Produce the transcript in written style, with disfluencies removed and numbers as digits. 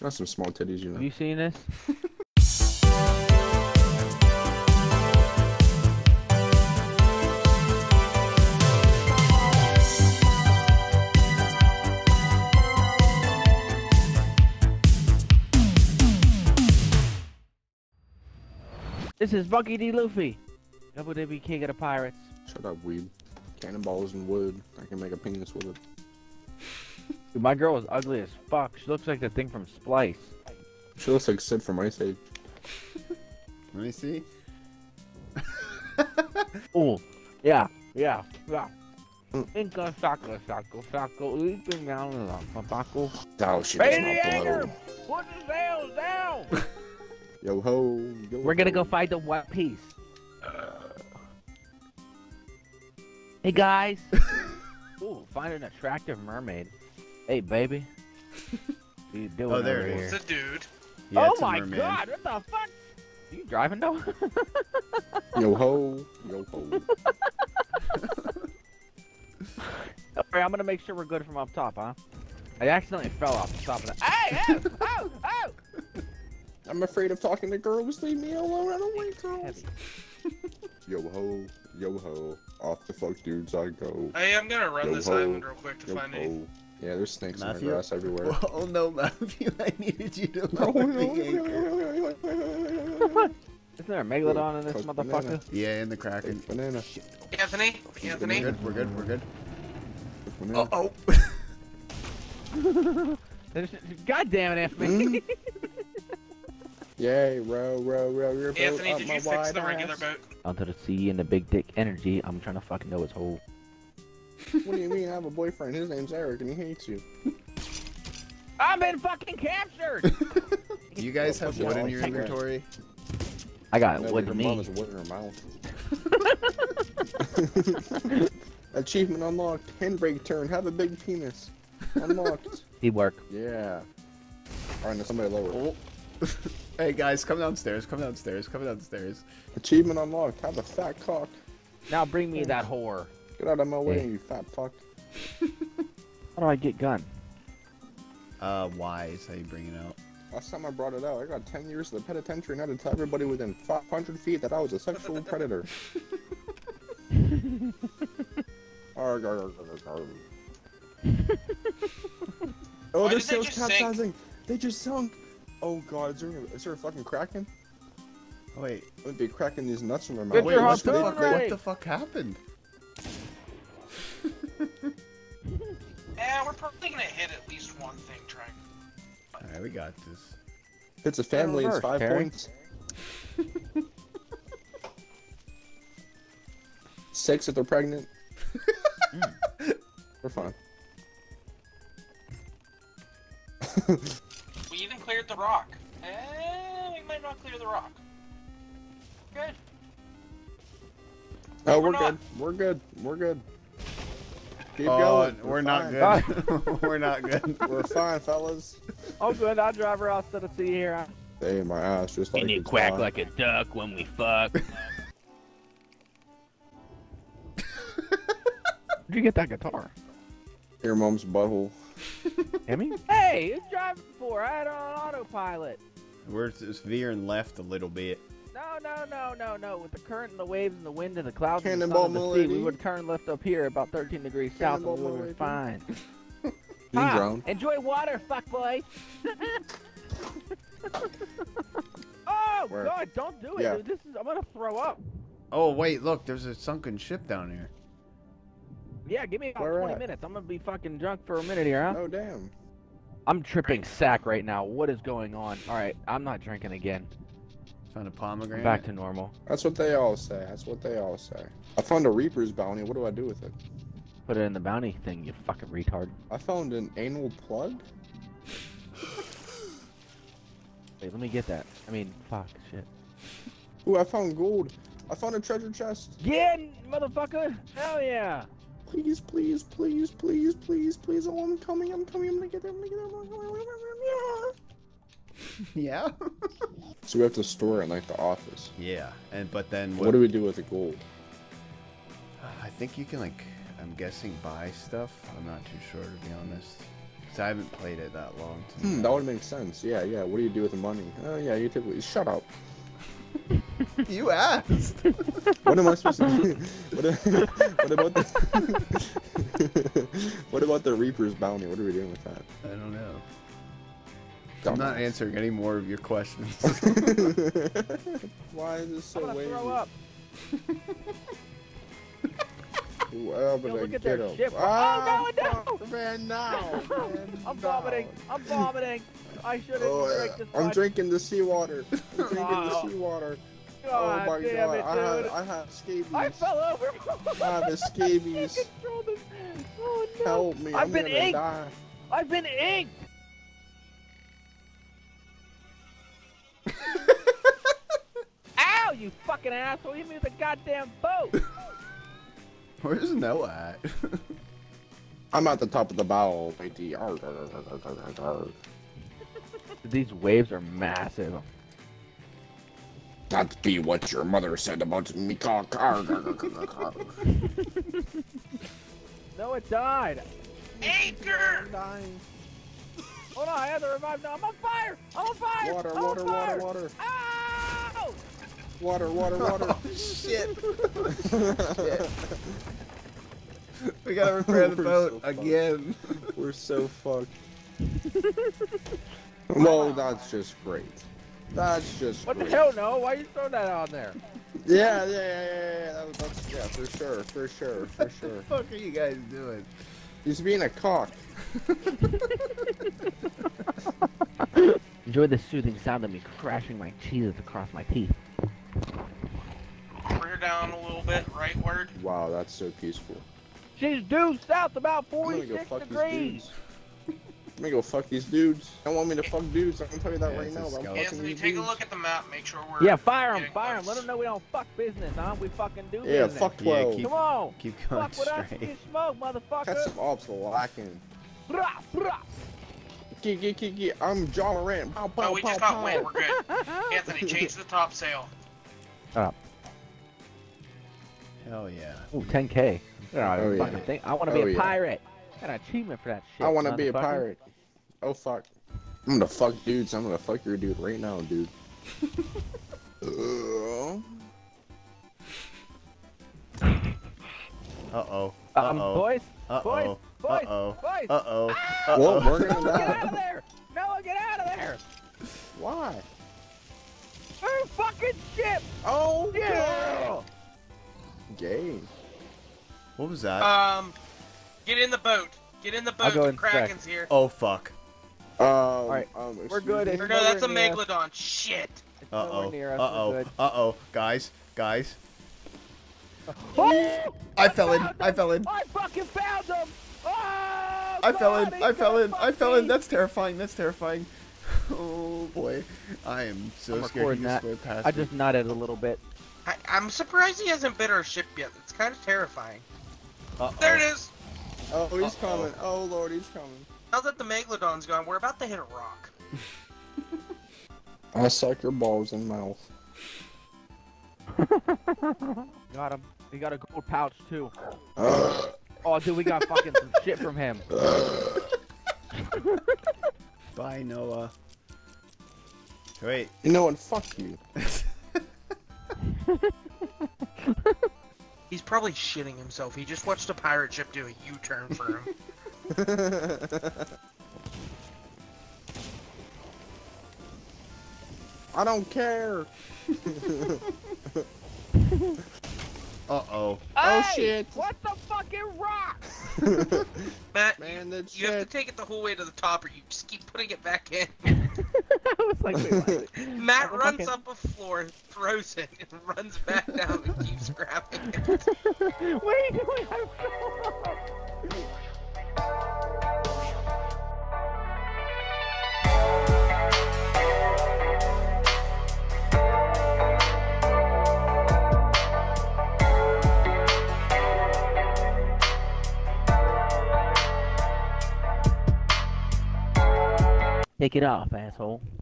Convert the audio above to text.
That's some small titties, you know. Have you seen this? This is Monkey D. Luffy. Double WB King of the Pirates. Shut up, weeb. Cannonballs and wood. I can make a penis with it. Dude, my girl is ugly as fuck. She looks like the thing from Splice. She looks like Sid from Ice Age. Let me see. Oh, yeah. Inca, Sako, leaping down in the Sako. Oh, she does not blow. Put the sails down! Yo ho, yo We're gonna go fight the One Piece. Hey guys. Ooh, find an attractive mermaid. Hey baby. What you doing oh, there over here? It's a dude. Yeah, oh my god, what the fuck? Are you driving though? Yo ho, yo ho. Alright, I'm gonna make sure we're good from up top, huh? I accidentally fell off the top of the- Hey! Oh! I'm afraid of talking to girls. Leave me alone. I don't like girls. Yo ho, yo ho. Off the fuck dudes I go. Hey, I'm gonna run this island real quick to find it. Yeah, there's snakes in the grass everywhere. Oh no, Matthew, I needed you to lower the anchor. Isn't there a Megalodon in this motherfucker? Yeah, in the Kraken. Banana. Anthony? We're good. Uh-oh. God damn it, Anthony. Yay, row your boat. Anthony, did you fix the regular boat? Onto the sea and the big dick energy. I'm trying to fucking know his whole. What do you mean I have a boyfriend? His name's Eric and he hates you. I've been fucking captured! Do you guys have wood in your inventory? I got wood in me. Your mom has wood in her mouth. Achievement unlocked. Handbrake turn. Have a big penis. Unlocked. Teamwork. Yeah. Alright, now somebody lower. Oh. Hey guys, come downstairs. Achievement unlocked, have a fat cock. Now bring me that whore. Get out of my way, you fat fuck. How do I get gun? Why is how you bring it out? Last time I brought it out, I got 10 years in the penitentiary and I had to tell everybody within 500 feet that I was a sexual predator. Oh, their sail's capsizing! They just sunk! Oh god, is there a fucking Kraken? Oh wait, it would be cracking these nuts in their mouth. Wait, what the fuck happened? Yeah, we're probably gonna hit at least one thing, Triton. Alright, we got this. It's a family, it's 5 points. 6 if they're pregnant. We're fine. We even cleared the rock. We might not clear the rock. Good. No, we're good. Keep going. We're not good. We're not good. We're fine, fellas. I'm good. I'll drive her out to the sea here. Hey, my ass just like. And you quack like a duck when we fuck. Where'd you get that guitar? Your mom's butthole. Emmy? Hey, who's driving for? I had it on autopilot. We're just veering left a little bit. No. With the current and the waves and the wind and the clouds and the sea, we would turn left up here about 13 degrees south and we would be fine. You drowned? Enjoy water, fuckboy! Oh, where? God, don't do it, dude. This is, I'm gonna throw up. Oh, wait, look, there's a sunken ship down here. Yeah, give me about 20 minutes. I'm gonna be fucking drunk for a minute here, huh? Oh, damn. I'm tripping sack right now. What is going on? Alright, I'm not drinking again. Found a pomegranate. Back to normal. That's what they all say. I found a Reaper's bounty. What do I do with it? Put it in the bounty thing, you fucking retard. I found an anal plug? Wait, let me get that. I mean, fuck, shit. Ooh, I found gold. I found a treasure chest. Yeah, motherfucker. Hell yeah. Please. Oh, I'm coming. I'm gonna get there. Yeah. So we have to store it in like the office. Yeah, but then what do we do with the gold? I think you can, like, I'm guessing buy stuff. I'm not too sure, to be honest. Because I haven't played it that long. That would make sense. Yeah, yeah. What do you do with the money? Oh, yeah, you typically... Shut up. You asked. What am I supposed to do? What about the Reaper's bounty? What are we doing with that? I don't know. I'm not answering any more of your questions. Why is this so wavy? Throw up. Well, but look at their ship. Oh, no, no! Man, now! I'm vomiting! I'm vomiting! I shouldn't drink this much. I'm drinking the seawater. I'm drinking the seawater. God, oh my God! It, I have scabies. I fell over. I have scabies. I can't control this. Oh no! Help me! I'm gonna die. I've been inked. Ow! You fucking asshole! You made the goddamn boat. Where's Noah at? I'm at the top of the bow. These waves are massive. That be what your mother said about me. No, it died. Anchor! I'm dying. Oh no, I have to revive now. I'm on fire! I'm on fire! Water, I'm water, on fire! Water, water. Ow! Water, water, water. Oh, shit. Shit. We gotta repair the boat again. We're so fucked. Well, that's just great. That's just what great. The hell, no? Why you throw that on there? Yeah. That's for sure, for sure, for sure. What the fuck are you guys doing? He's being a cock. Enjoy the soothing sound of me crashing my cheeses across my teeth. Rear down a little bit, rightward. Wow, that's so peaceful. She's due south about 46 degrees. Let me go fuck these dudes. Don't want me to fuck dudes. I can tell you that right now. Anthony, take a look at the map. Make sure we're fire them, fire them. Let them know we don't fuck business, huh? We fucking do business. Yeah, fuck 12. Come on. Keep going fuck straight. Fuck with us. You smoke, motherfucker. Got some ops lacking. Brah, brah. Get. I'm John Moran. Pow, pow, no, we pow, just got wind. We're good. Anthony, change the top sail. Up. Hell yeah. Ooh, 10K. Oh, yeah. Thing. I want to be a pirate. Got an achievement for that shit. I want to be a pirate. Oh fuck! I'm gonna fuck dudes. I'm gonna fuck your dude right now, dude. Boys, boys, boys. Well, we're gonna die. Get out of there! No, get out of there! Why? Our fucking ship! Oh yeah! Gay. What was that? Get in the boat. Get in the boat. The Kraken's here. Oh fuck. Alright, we're good. No, that's a Megalodon. Shit. Guys. Oh! I fell in. I fucking found him. Oh, I fell in. That's terrifying. Oh boy. I am so scared. I just nodded a little bit. I'm surprised he hasn't bit our ship yet. It's kind of terrifying. There it is. Oh, he's coming. Oh, Lord, he's coming. Now that the Megalodon's gone, we're about to hit a rock. I'll suck your balls and mouth. Got him. He got a gold pouch, too. Oh, dude, we got fucking some shit from him. Bye, Noah. Wait. You know what? Fuck you. He's probably shitting himself. He just watched a pirate ship do a U-turn for him. I don't care. Hey, oh shit! What the fucking rock? Matt, man, you shit. Have to take it the whole way to the top, or you just keep putting it back in. I was like, wait, Matt runs up a floor, throws it, and runs back down and keeps grabbing it. What are you doing? Take it off, asshole.